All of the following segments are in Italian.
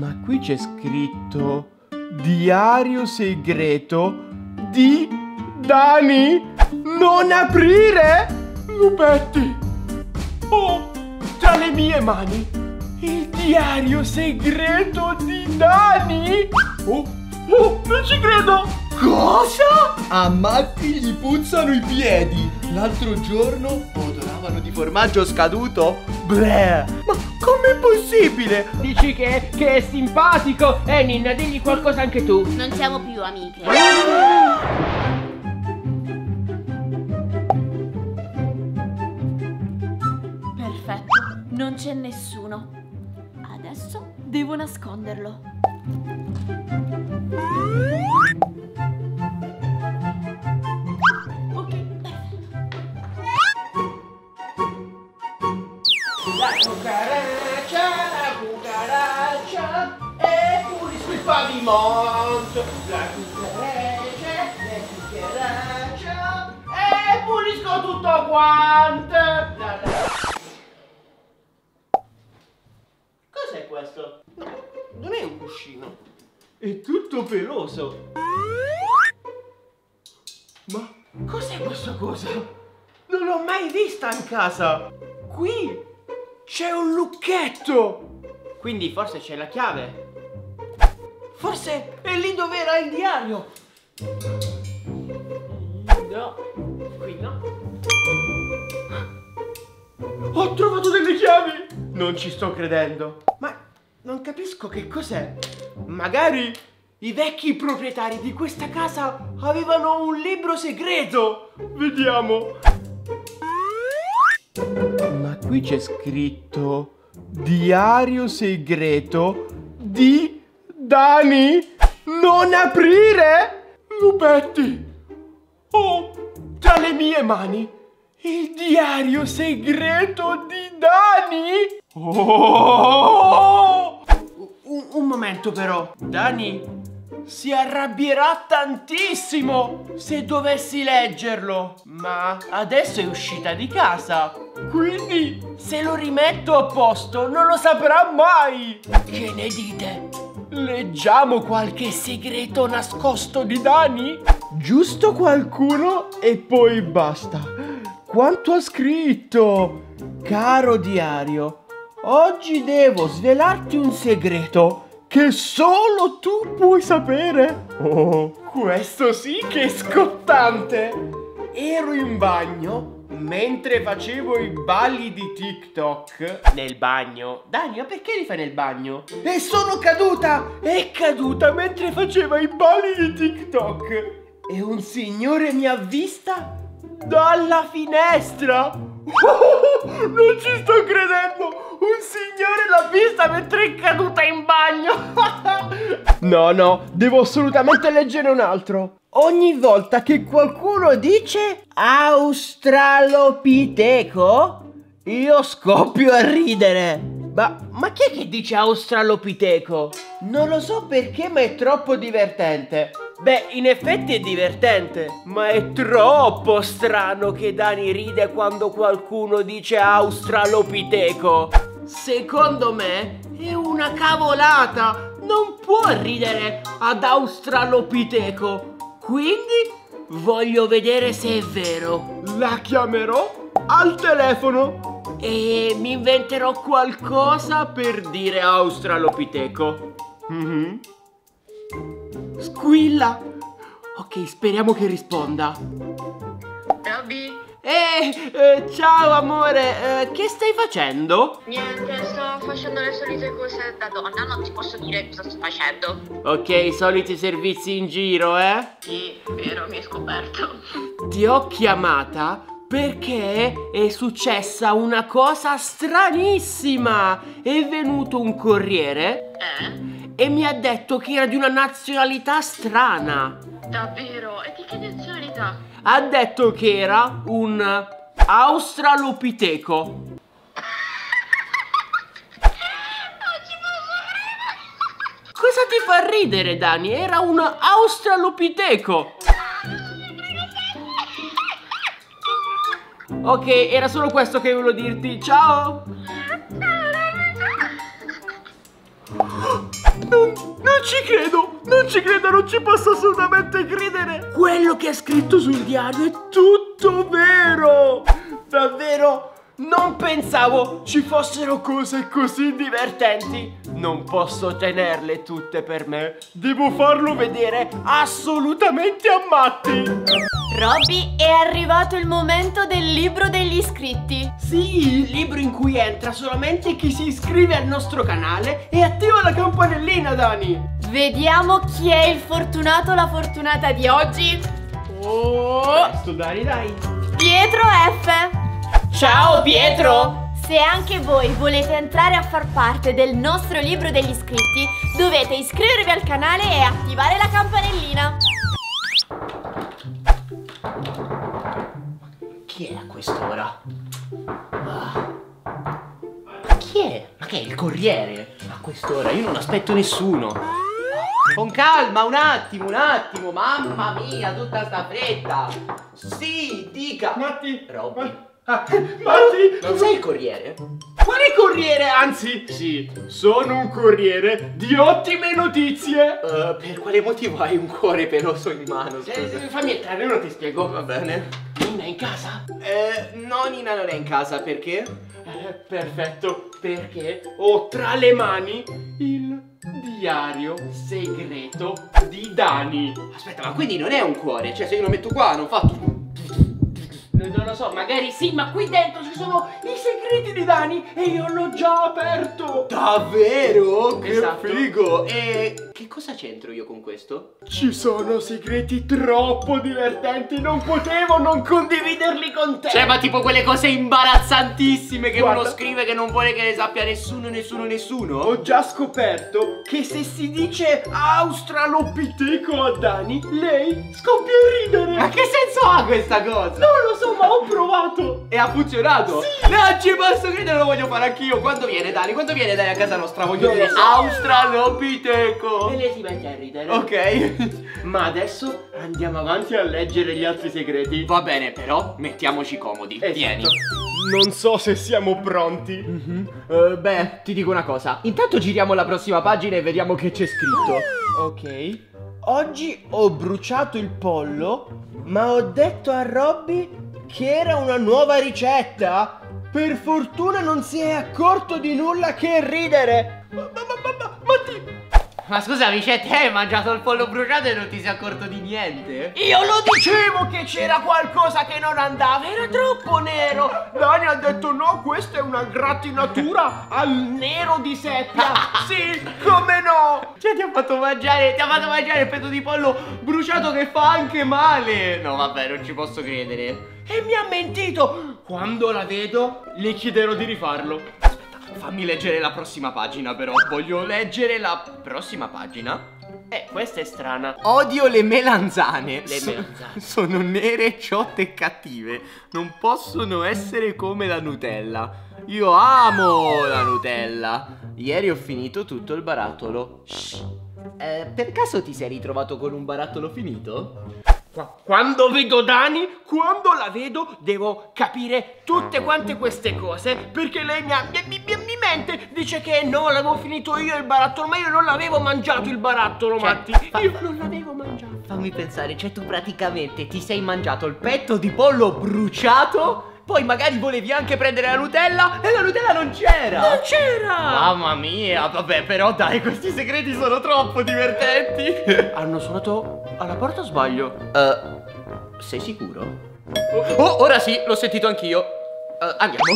Ma qui c'è scritto diario segreto di Dani. Non aprire, Lubetti. Ho tra le mie mani il diario segreto di Dani. Oh, non ci credo. Cosa? A Matti gli puzzano i piedi. L'altro giorno odoravano di formaggio scaduto. Bleh. Ma com'è possibile? Dici che è simpatico. Ninna, digli qualcosa anche tu. Non siamo più amiche. Perfetto, non c'è nessuno. Adesso devo nasconderlo. La cucaraccia è pure sul pavimento. La cucaraccia e pulisco tutto quanto. Cos'è questo? No, non è un cuscino. È tutto peloso. Ma cos'è questa cosa? Non l'ho mai vista in casa. Qui c'è un lucchetto! Quindi forse c'è la chiave. Forse è lì dove era il diario. No, qui no. Ho trovato delle chiavi! Non ci sto credendo. Ma non capisco che cos'è. Magari i vecchi proprietari di questa casa avevano un libro segreto. Vediamo. Ma qui c'è scritto diario segreto di Dani. Non aprire, Lubetti. Ho tra le mie mani il diario segreto di Dani. Un momento però. Dani si arrabbierà tantissimo se dovessi leggerlo. Ma adesso è uscita di casa, quindi se lo rimetto a posto non lo saprà mai. Che ne dite? Leggiamo qualche segreto nascosto di Dani? Giusto qualcuno e poi basta. Quanto ha scritto? Caro diario, oggi devo svelarti un segreto che solo tu puoi sapere. Oh, questo sì che è scottante. Ero in bagno mentre facevo i balli di TikTok. Nel bagno? Dani, ma perché li fai nel bagno? E sono caduta! È caduta mentre faceva i balli di TikTok. E un signore mi ha vista dalla finestra. Non ci sto credendo! Un signore l'ha vista mentre è caduta in bagno. No, devo assolutamente leggere un altro. Ogni volta che qualcuno dice australopiteco, io scoppio a ridere. Ma chi è che dice australopiteco? Non lo so perché, ma è troppo divertente. Beh, in effetti è divertente, ma è troppo strano che Dani ride quando qualcuno dice australopiteco. Secondo me è una cavolata. Non può ridere ad australopiteco. Quindi voglio vedere se è vero. La chiamerò al telefono e mi inventerò qualcosa per dire australopiteco. Squilla. Ok, speriamo che risponda. Robbi? Ciao amore, che stai facendo? Niente, sto facendo le solite cose da donna, non ti posso dire cosa sto facendo. Ok, soliti servizi in giro, eh? Sì, vero, mi hai scoperto. Ti ho chiamata perché è successa una cosa stranissima. È venuto un corriere e mi ha detto che era di una nazionalità strana. Davvero? E di che nazionalità? Ha detto che era un australopiteco. Non ci posso credere. Cosa ti fa ridere, Dani? Era un australopiteco. Ok, era solo questo che volevo dirti. Ciao. ci credo, non ci posso assolutamente credere. Quello che è scritto sul diario è tutto vero. Davvero, non pensavo ci fossero cose così divertenti. Non posso tenerle tutte per me. Devo farlo vedere assolutamente a Matti. Robbi, è arrivato il momento del libro degli iscritti. Sì, il libro in cui entra solamente chi si iscrive al nostro canale e attiva la campanellina, Dani. Vediamo chi è il fortunato o la fortunata di oggi. Oh, presto, Dani, dai. Pietro F. Ciao Pietro. Se anche voi volete entrare a far parte del nostro libro degli iscritti, dovete iscrivervi al canale e attivare la campanellina. Chi è a quest'ora? Chi è? Ma che è il corriere? A quest'ora io non aspetto nessuno. Con calma, un attimo, mamma mia, tutta sta fretta. Sì, dica. Matti, Robbi. Matti, non sei il corriere? Quale corriere? Anzi, sì, sono un corriere di ottime notizie. Per quale motivo hai un cuore peloso in mano? Fammi entrare, ora ti spiego. Va bene. Ninna è in casa? No, Ninna non è in casa, perché? Perfetto, perché ho tra le mani il diario segreto di Dani. Aspetta, ma quindi non è un cuore? Cioè, se io lo metto qua non fa... Non lo so, magari sì, ma qui dentro ci sono i segreti di Dani e io l'ho già aperto. Davvero? Che esatto. Figo! E... che cosa c'entro io con questo? Ci sono segreti troppo divertenti, non potevo non condividerli con te. Cioè, ma tipo quelle cose imbarazzantissime che guarda, uno scrive che non vuole che le sappia nessuno, nessuno. Ho già scoperto che se si dice australopiteco a Dani, lei scoppia a ridere. Ma che senso ha questa cosa? Non lo so, ma ho provato. E ha funzionato? Sì. Non ci posso credere, lo voglio fare anch'io. Quando viene Dani? Quando viene Dani a casa nostra? Voglio dire australopiteco. E lei si mette a ridere. Ok. Ma adesso andiamo avanti a leggere gli altri segreti. Va bene, però mettiamoci comodi. Esatto. Vieni. Non so se siamo pronti. Beh, ti dico una cosa. Intanto giriamo la prossima pagina e vediamo che c'è scritto. Ok. Oggi ho bruciato il pollo, ma ho detto a Robbi che era una nuova ricetta. Per fortuna non si è accorto di nulla che ridere. Ma ti... Ma scusami, cioè te hai mangiato il pollo bruciato e non ti sei accorto di niente? Io lo dicevo che c'era qualcosa che non andava, era troppo nero. Dani ha detto no, questa è una grattinatura al nero di seppia. Sì, come no? Cioè ti ha fatto mangiare il petto di pollo bruciato che fa anche male. No vabbè, non ci posso credere. E mi ha mentito. Quando la vedo le chiederò di rifarlo. Fammi leggere la prossima pagina però. Voglio leggere la prossima pagina. Questa è strana. Odio le melanzane. Le melanzane sono nere, ciotte e cattive. Non possono essere come la Nutella. Io amo la Nutella. Ieri ho finito tutto il barattolo. Per caso ti sei ritrovato con un barattolo finito? Quando vedo Dani, quando la vedo, devo capire tutte quante queste cose. Perché lei mi mente. Dice che no, l'avevo finito io il barattolo. Ma io non l'avevo mangiato il barattolo, cioè, Matti. Io non l'avevo mangiato. Fammi pensare, cioè tu praticamente ti sei mangiato il petto di pollo bruciato. Poi magari volevi anche prendere la Nutella e la Nutella non c'era. Non c'era! Mamma mia, vabbè, però dai, questi segreti sono troppo divertenti. Hanno suonato alla porta o sbaglio? Sei sicuro? Oh, ora sì, l'ho sentito anch'io. Andiamo.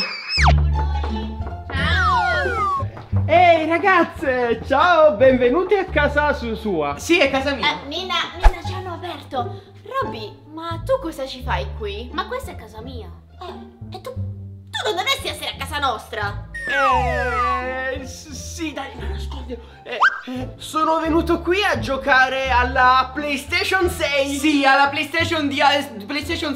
Ciao! Ehi ragazze, ciao, benvenuti a casa sua. Sì, è casa mia. Ninna, ci hanno aperto. Robbi, ma tu cosa ci fai qui? Ma questa è casa mia. E tu non dovresti essere a casa nostra. Sì, dai, non nascondilo. Sono venuto qui a giocare alla PlayStation 6. Sì, alla PlayStation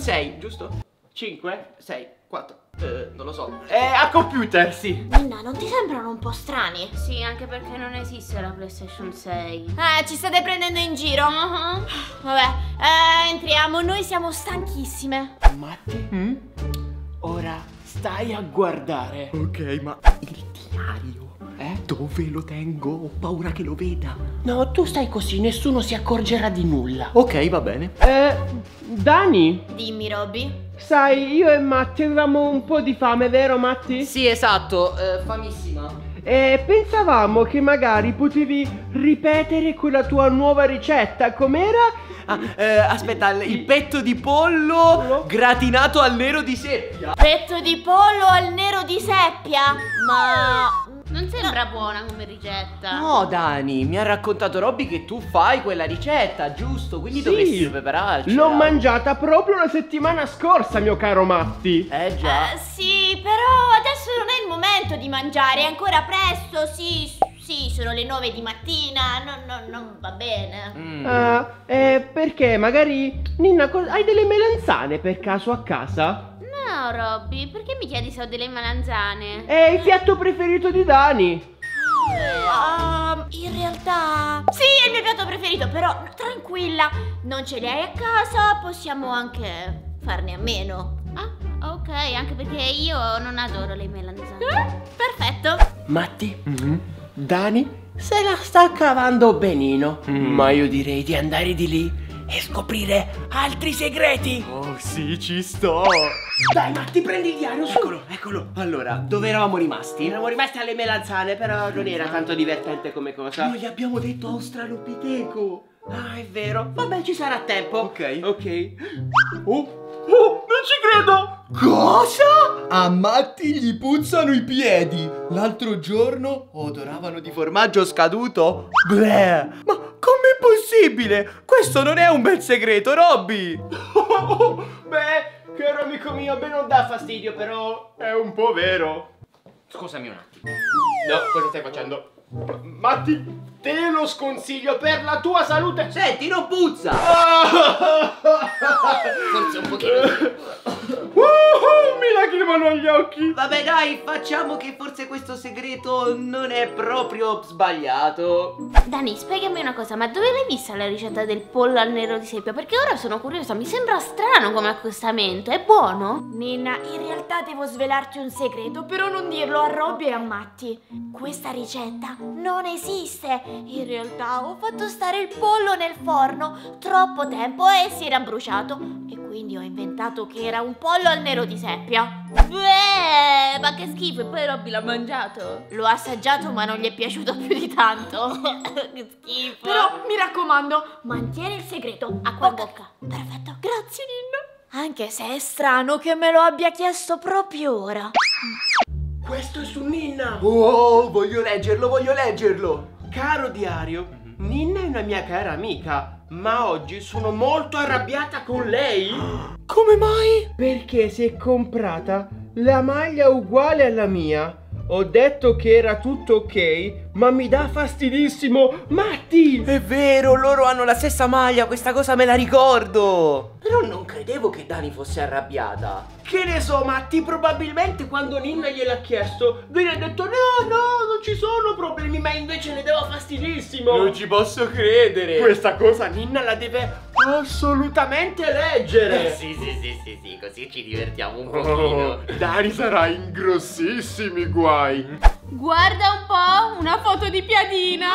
6, giusto? 5, 6, 4. Non lo so. A computer, sì. Ninna, non ti sembrano un po' strani? Sì, anche perché non esiste la PlayStation 6. Ci state prendendo in giro? Vabbè, entriamo, noi siamo stanchissime. Matti? Ora stai a guardare. Ok, ma il diario? Dove lo tengo? Ho paura che lo veda. No, tu stai così, nessuno si accorgerà di nulla. Ok, va bene. Dani? Dimmi, Robbi. Sai, io e Matti avevamo un po' di fame, vero Matti? Sì, esatto, famissima. E pensavamo che magari potevi ripetere quella tua nuova ricetta, com'era? Ah, aspetta, il petto di pollo gratinato al nero di seppia. Petto di pollo al nero di seppia? Ma... non sembra buona come ricetta. No, Dani, mi ha raccontato Robbi che tu fai quella ricetta, giusto? Quindi sì, dovresti prepararci. L'ho mangiata proprio la settimana scorsa, mio caro Matti. Eh già. Sì, però adesso non è il momento di mangiare, è ancora presto, sì, sono le 9 di mattina, non va bene. Perché magari, Ninna, hai delle melanzane per caso a casa? No, Robbi, perché mi chiedi se ho delle melanzane? È il piatto preferito di Dani. In realtà... sì, è il mio piatto preferito, però tranquilla, non ce li hai a casa, possiamo anche farne a meno. Ah, ok, anche perché io non adoro le melanzane. Perfetto. Matti, Dani se la sta cavando benino, ma io direi di andare di lì e scoprire altri segreti. Oh sì, ci sto. Dai Matti, prendi il diario. Eccolo, eccolo. Allora, dove eravamo rimasti? Eravamo rimasti alle melanzane, però non era tanto divertente come cosa. Noi gli abbiamo detto australopiteco. Ah, è vero. Vabbè, ci sarà tempo. Ok, ok. Oh, non ci credo. Cosa? A Matti gli puzzano i piedi. L'altro giorno odoravano di formaggio scaduto. Bleh. Ma com'è possibile? Questo non è un bel segreto, Robbi! Beh, caro amico mio, a me non dà fastidio, però è un po' vero. Scusami un attimo. No, cosa stai facendo? Matti, te lo sconsiglio per la tua salute. Senti, non puzza! Forse un pochino. Mi lacrimano gli occhi. Vabbè dai, facciamo che forse questo segreto non è proprio sbagliato. Dani, spiegami una cosa, ma dove l'hai vista la ricetta del pollo al nero di seppia? Perché ora sono curiosa, mi sembra strano come accostamento, è buono? Ninna, in realtà devo svelarti un segreto, però non dirlo a Robbi e a Matti. Questa ricetta non esiste. In realtà ho fatto stare il pollo nel forno troppo tempo e si era bruciato, e quindi ho inventato che era un pollo al nero di seppia. Beh, ma che schifo, e poi Robbi l'ha mangiato. L'ho assaggiato ma non gli è piaciuto più di tanto. Che schifo. Però mi raccomando, mantieni il segreto. Acqua a bocca. Perfetto, grazie Ninna. Anche se è strano che me lo abbia chiesto proprio ora. Questo è su Ninna. Oh, voglio leggerlo, voglio leggerlo. Caro diario, Ninna è una mia cara amica, ma oggi sono molto arrabbiata con lei. Come mai? Perché si è comprata la maglia uguale alla mia. Ho detto che era tutto ok, ma mi dà fastidissimo. Matti! È vero, loro hanno la stessa maglia, questa cosa me la ricordo. Però non credevo che Dani fosse arrabbiata. Che ne so, Matti, probabilmente quando Ninna gliel'ha chiesto lui ha detto no, non ci sono problemi, ma invece ne dava fastidissimo. Non ci posso credere. Questa cosa Ninna la deve assolutamente leggere. Sì, così ci divertiamo un pochino. Dani sarà in grossissimi guai. Guarda un po', una foto di piadina.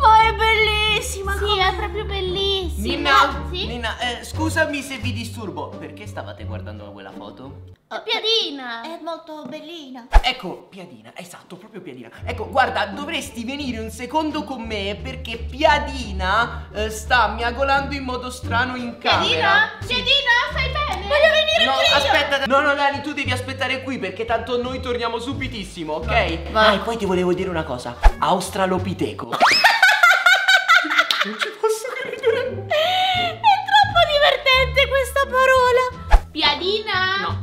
Ma è bellissima. Sì, come... è proprio bellissima. Ninna, sì? Ninna, scusami se vi disturbo. Perché stavate guardando quella foto? Piadina! È molto bellina. Ecco, Piadina, esatto, proprio Piadina. Ecco, guarda, dovresti venire un secondo con me, perché Piadina sta miagolando in modo strano in camera. Piadina? Sì. Piadina, stai bene? Voglio venire qui! Aspetta, no, Dani, tu devi aspettare qui, perché tanto noi torniamo subitissimo, ok? Vai. Ah, e poi ti volevo dire una cosa. Australopiteco. Non ci posso credere. È troppo divertente questa parola. Piadina? No,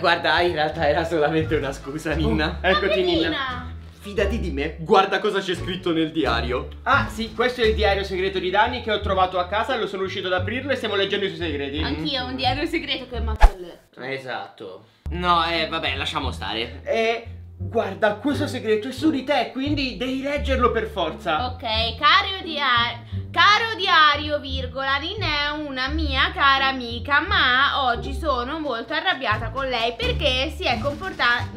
guarda, in realtà era solamente una scusa, Ninna. Eccoti, Ninna. Fidati di me, guarda cosa c'è scritto nel diario. Ah, sì, questo è il diario segreto di Dani che ho trovato a casa, lo sono riuscito ad aprirlo e stiamo leggendo i suoi segreti. Anch'io ho un diario segreto che ho mandato lì. Esatto. No, vabbè, lasciamo stare. Guarda, questo segreto è su di te, quindi devi leggerlo per forza. Ok, caro diario, virgola, Ninna è una mia cara amica, ma oggi sono molto arrabbiata con lei perché si è comprata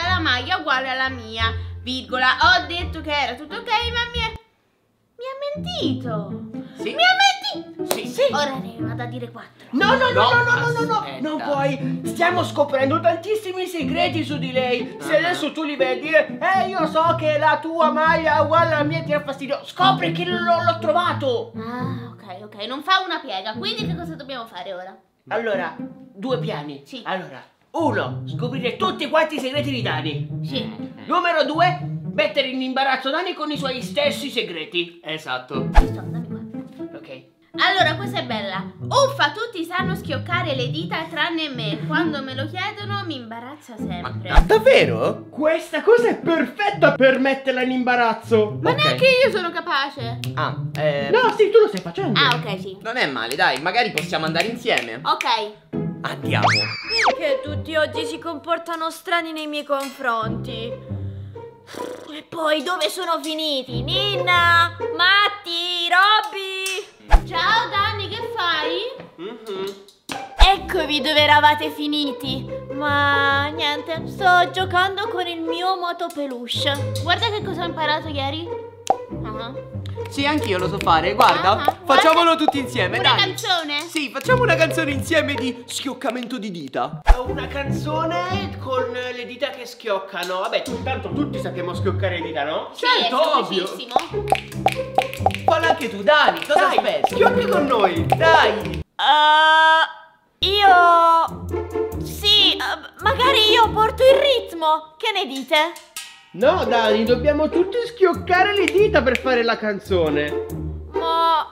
la maglia uguale alla mia. virgola, ho detto che era tutto ok, ma mi ha mentito. Sì. Mi ha mentito. Sì, sì. Ora ne vado a dire 4. No, non puoi. Stiamo scoprendo tantissimi segreti su di lei. Se adesso tu li vedi, io so che la tua maglia è uguale alla mia e ti dà fastidio. Scopri che l'ho trovato. Ah, ok, non fa una piega. Quindi che cosa dobbiamo fare ora? Allora, 2 piani. Sì. Allora, 1, scoprire tutti quanti i segreti di Dani. Sì. Numero 2, mettere in imbarazzo Dani con i suoi stessi segreti. Esatto. Ok. Allora, questa è bella. Uffa, tutti sanno schioccare le dita tranne me. Quando me lo chiedono mi imbarazza sempre. Ma davvero? Questa cosa è perfetta per metterla in imbarazzo. Ma neanche io sono capace. No, sì, tu lo stai facendo. Ah, ok, sì. Non è male, dai, magari possiamo andare insieme. Ok. Andiamo. Perché tutti oggi si comportano strani nei miei confronti? E poi dove sono finiti? Ninna, Matti, Robbi. Ciao Dani, che fai? Eccovi dove eravate finiti. Ma niente, sto giocando con il mio moto peluche. Guarda che cosa ho imparato ieri. Sì, anch'io lo so fare, guarda. Facciamolo tutti insieme, dai. Una canzone? Sì, facciamo una canzone insieme di schioccamento di dita. Una canzone con le dita che schioccano. Vabbè, intanto tutti sappiamo schioccare le dita, no? Sì, certo, è semplicissimo. Falla anche tu, Dani, cosa aspetti? Schiocchi con noi, dai. Io... Sì, magari io porto il ritmo. Che ne dite? No, Dani, dobbiamo tutti schioccare le dita per fare la canzone. Ma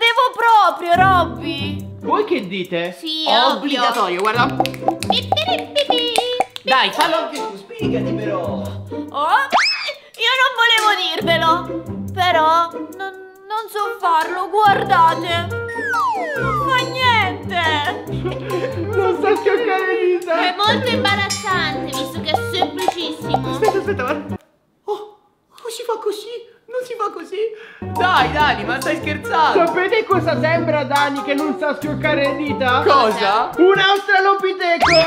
devo proprio, Robbi. Voi che dite? Sì, obbligatorio, guarda. Dai, fallo anche tu, spiegati però. Io non volevo dirvelo. Però non so farlo, guardate. Non fa niente. Non so schioccare le dita. È molto imbarazzante, visto che è semplicissimo. Aspetta, guarda. Oh, si fa così. Non si fa così? Dai, Dani, ma stai scherzando? Sapete cosa sembra Dani che non sa schioccare le dita? Cosa? Un australopiteco!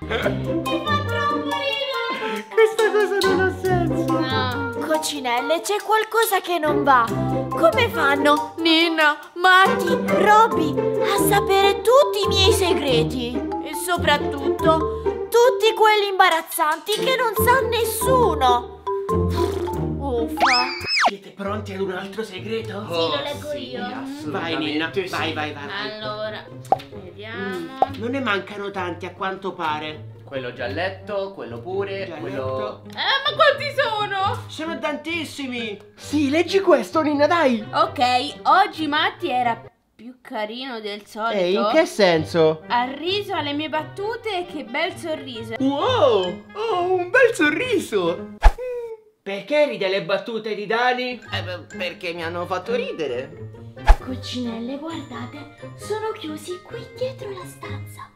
Mi fa troppo ridere! Questa cosa non ha senso! No. Coccinelle, c'è qualcosa che non va! Come fanno Ninna, Matti, Robbi a sapere tutti i miei segreti? E soprattutto, tutti quelli imbarazzanti che non sa nessuno! Uffa. Siete pronti ad un altro segreto? Sì, lo leggo io. Vai Ninna, vai. Allora, vediamo. Non ne mancano tanti a quanto pare. Quello già letto, quello pure, quello... ma quanti sono? Sono tantissimi. Sì, leggi questo Ninna, dai. Ok, oggi Matti era più carino del solito. E in che senso? Ha riso alle mie battute, che bel sorriso. Wow, oh, un bel sorriso. Perché ride alle battute di Dani? Perché mi hanno fatto ridere. Coccinelle, guardate, sono chiusi qui dietro la stanza.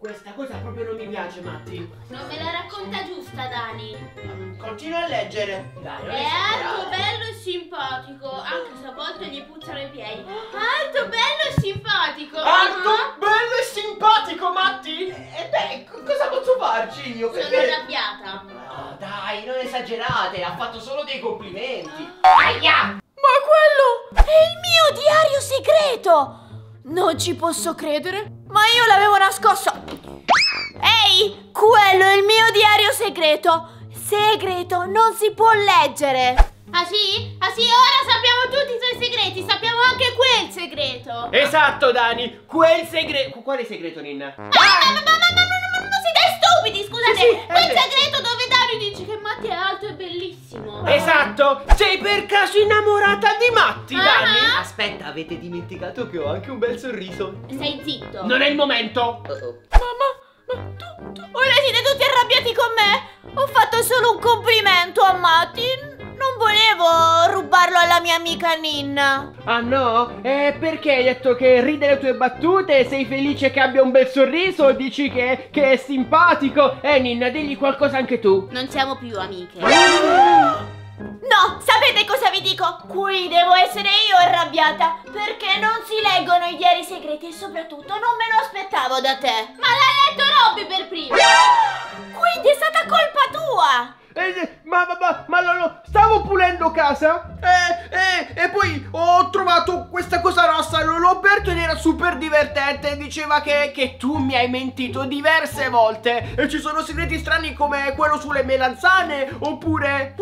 Questa cosa proprio non mi piace, Matti. Non me la racconta giusta, Dani. Continua a leggere. Dai, è alto, bello e simpatico. Anche se a volte gli puzzano i piedi. Alto, bello e simpatico. Alto, bello e simpatico, Matti. E beh, cosa posso farci io? Sono arrabbiata. Dai, non esagerate, ha fatto solo dei complimenti. Aia! Ma quello è il mio diario segreto! Non ci posso credere, ma io l'avevo nascosto. Ehi, quello è il mio diario segreto. Segreto, non si può leggere. Ah sì? Ah sì, ora sappiamo tutti i tuoi segreti, sappiamo anche quel segreto. Esatto, Dani, quel segreto. Quale segreto, Ninna? Stupidi, scusate, quel segreto dove Dani dice che Matti è alto e bellissimo. Esatto, sei per caso innamorata di Matti, Dani? Aspetta, avete dimenticato che ho anche un bel sorriso. Sei zitto. Non è il momento. Mamma, tu ora siete tutti arrabbiati con me? Ho fatto solo un complimento a Matti. Non volevo rubarlo alla mia amica Ninna. Ah no? Perché hai detto che ride le tue battute? Sei felice che abbia un bel sorriso? Dici che è simpatico? Ninna, digli qualcosa anche tu. Non siamo più amiche. No, sapete cosa vi dico? Qui devo essere io arrabbiata, perché non si leggono i diari segreti e soprattutto non me lo aspettavo da te. Ma l'ha letto Robbi per primo. quindi è stata colpa tua! Ma stavo pulendo casa e poi ho trovato questa cosa rossa, l'ho aperto ed era super divertente. Diceva che tu mi hai mentito diverse volte e ci sono segreti strani come quello sulle melanzane, oppure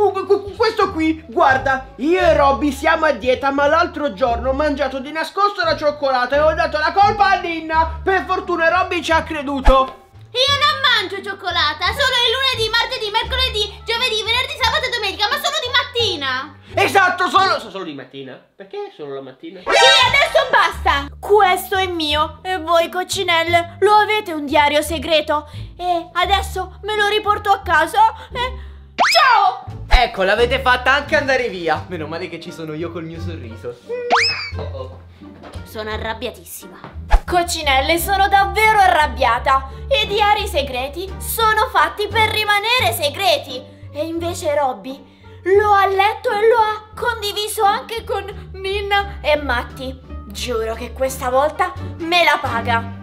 questo qui. Guarda, io e Robbi siamo a dieta, ma l'altro giorno ho mangiato di nascosto la cioccolata e ho dato la colpa a Ninna. Per fortuna Robbi ci ha creduto. Io non mangio cioccolata, solo il lunedì, martedì, mercoledì, giovedì, venerdì, sabato e domenica, ma solo di mattina. Esatto, solo di mattina? Perché solo la mattina? Sì, adesso basta! Questo è mio, e voi coccinelle lo avete un diario segreto? E adesso me lo riporto a casa e... ciao! Ecco, l'avete fatta anche andare via. Meno male che ci sono io col mio sorriso. Sono arrabbiatissima. Coccinelle, sono davvero arrabbiata. I diari segreti sono fatti per rimanere segreti. E invece Robbi lo ha letto e lo ha condiviso anche con Ninna e Matti. Giuro che questa volta me la paga.